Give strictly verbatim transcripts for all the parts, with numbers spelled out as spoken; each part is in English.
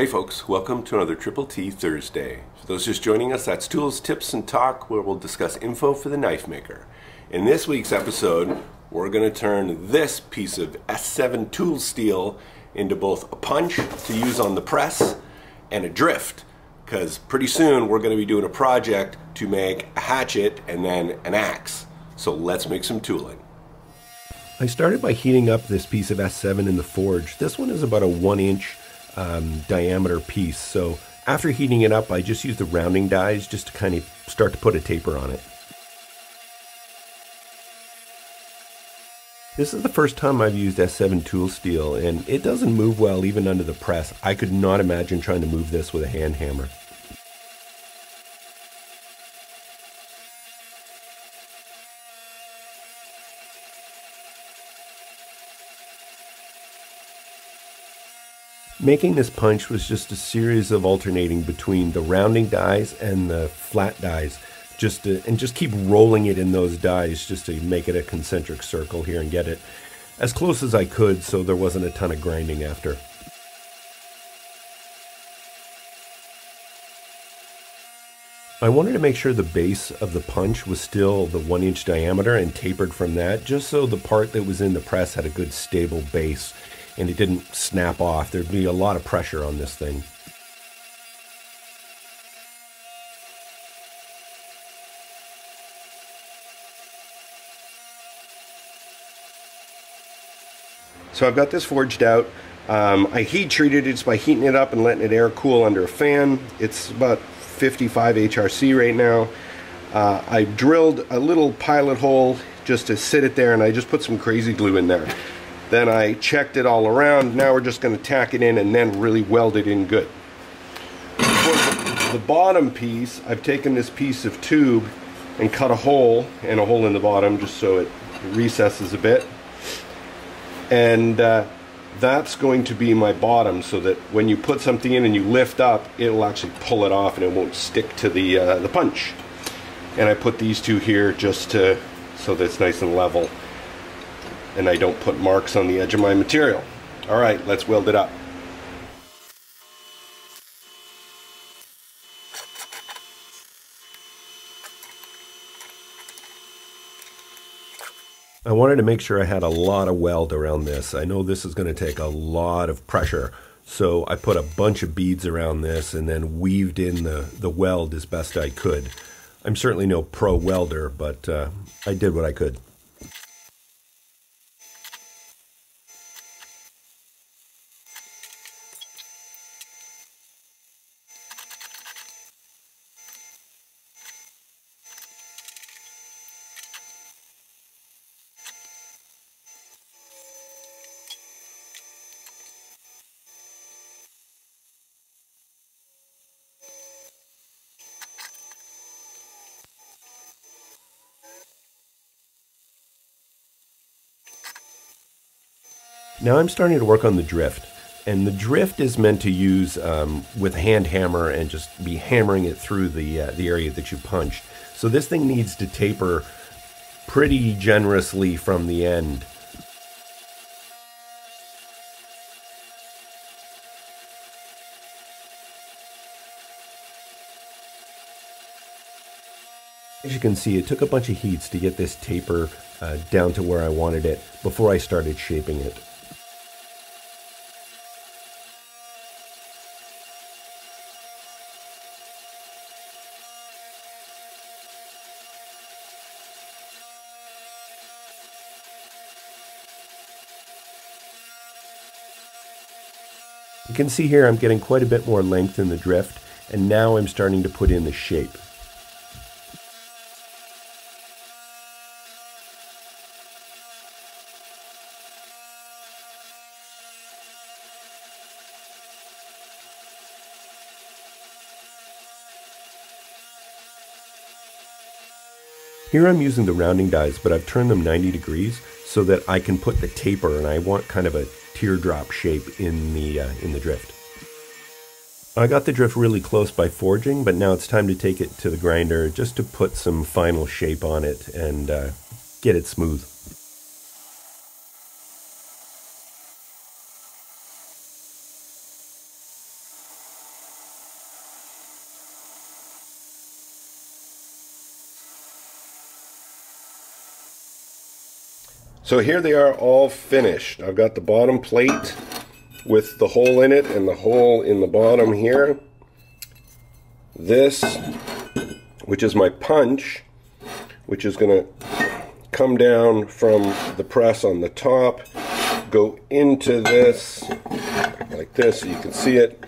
Hey folks, welcome to another Triple T Thursday. For those just joining us, that's Tools, Tips, and Talk, where we'll discuss info for the knife maker. In this week's episode, we're going to turn this piece of S seven tool steel into both a punch to use on the press and a drift, because pretty soon we're going to be doing a project to make a hatchet and then an axe. So let's make some tooling. I started by heating up this piece of S seven in the forge. This one is about a one inch Um, diameter piece, so after heating it up I just used the rounding dies just to kind of start to put a taper on it. This is the first time I've used S seven tool steel, and it doesn't move well even under the press. I could not imagine trying to move this with a hand hammer. Making this punch was just a series of alternating between the rounding dies and the flat dies, just to, and just keep rolling it in those dies just to make it a concentric circle here and get it as close as I could so there wasn't a ton of grinding after. I wanted to make sure the base of the punch was still the one inch diameter and tapered from that, just so the part that was in the press had a good stable base and it didn't snap off. There'd be a lot of pressure on this thing. So I've got this forged out. Um, I heat treated it just by heating it up and letting it air cool under a fan. It's about fifty-five H R C right now. Uh, I drilled a little pilot hole just to sit it there, and I just put some crazy glue in there. Then I checked it all around. Now we're just going to tack it in and then really weld it in good. For the bottom piece, I've taken this piece of tube and cut a hole, and a hole in the bottom just so it recesses a bit. And uh, that's going to be my bottom, so that when you put something in and you lift up, it'll actually pull it off and it won't stick to the, uh, the punch. And I put these two here just to, so that it's nice and level, and I don't put marks on the edge of my material. Alright, let's weld it up. I wanted to make sure I had a lot of weld around this. I know this is going to take a lot of pressure, so I put a bunch of beads around this and then weaved in the, the weld as best I could. I'm certainly no pro welder, but uh, I did what I could. Now I'm starting to work on the drift, and the drift is meant to use um, with a hand hammer and just be hammering it through the, uh, the area that you punched. So this thing needs to taper pretty generously from the end. As you can see, it took a bunch of heats to get this taper uh, down to where I wanted it before I started shaping it. You can see here I'm getting quite a bit more length in the drift, and now I'm starting to put in the shape. Here I'm using the rounding dies, but I've turned them ninety degrees so that I can put the taper, and I want kind of a teardrop shape in the uh, in the drift. I got the drift really close by forging, but now it's time to take it to the grinder just to put some final shape on it and uh, get it smooth. So here they are all finished. I've got the bottom plate with the hole in it and the hole in the bottom here. This, which is my punch, which is going to come down from the press on the top, go into this like this so you can see it.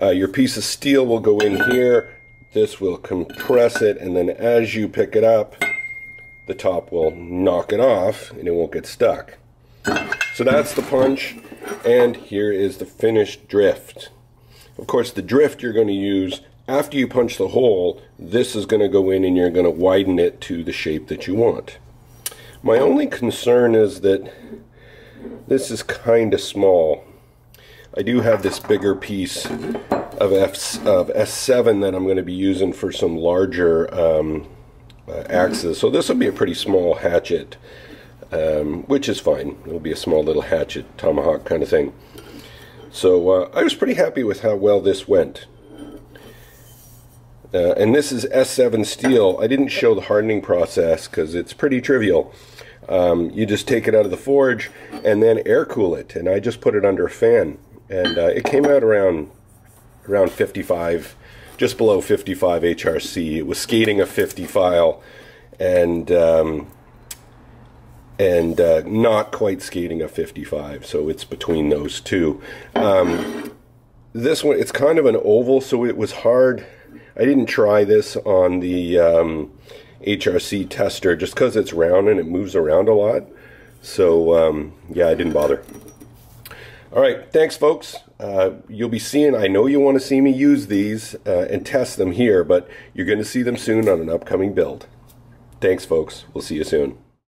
Uh, your piece of steel will go in here. This will compress it, and then as you pick it up, the top will knock it off and it won't get stuck. So that's the punch, and here is the finished drift. Of course, the drift you're going to use after you punch the hole, this is going to go in and you're going to widen it to the shape that you want. My only concern is that this is kind of small. I do have this bigger piece of, F, of S seven that I'm going to be using for some larger um, Uh, axes, so this will be a pretty small hatchet, um, which is fine. It'll be a small little hatchet, tomahawk kind of thing. So uh, I was pretty happy with how well this went. Uh, and this is S seven steel. I didn't show the hardening process because it's pretty trivial. Um, you just take it out of the forge and then air cool it, and I just put it under a fan, and uh, it came out around around fifty-five. Just below fifty-five H R C. It was skating a fifty file, and um, and uh, not quite skating a fifty-five, so it's between those two. Um, this one, it's kind of an oval, so it was hard. I didn't try this on the um, H R C tester just because it's round and it moves around a lot. So um, yeah, I didn't bother. All right, thanks folks. Uh, you'll be seeing, I know you want to see me use these uh, and test them here, but you're going to see them soon on an upcoming build. Thanks folks, we'll see you soon.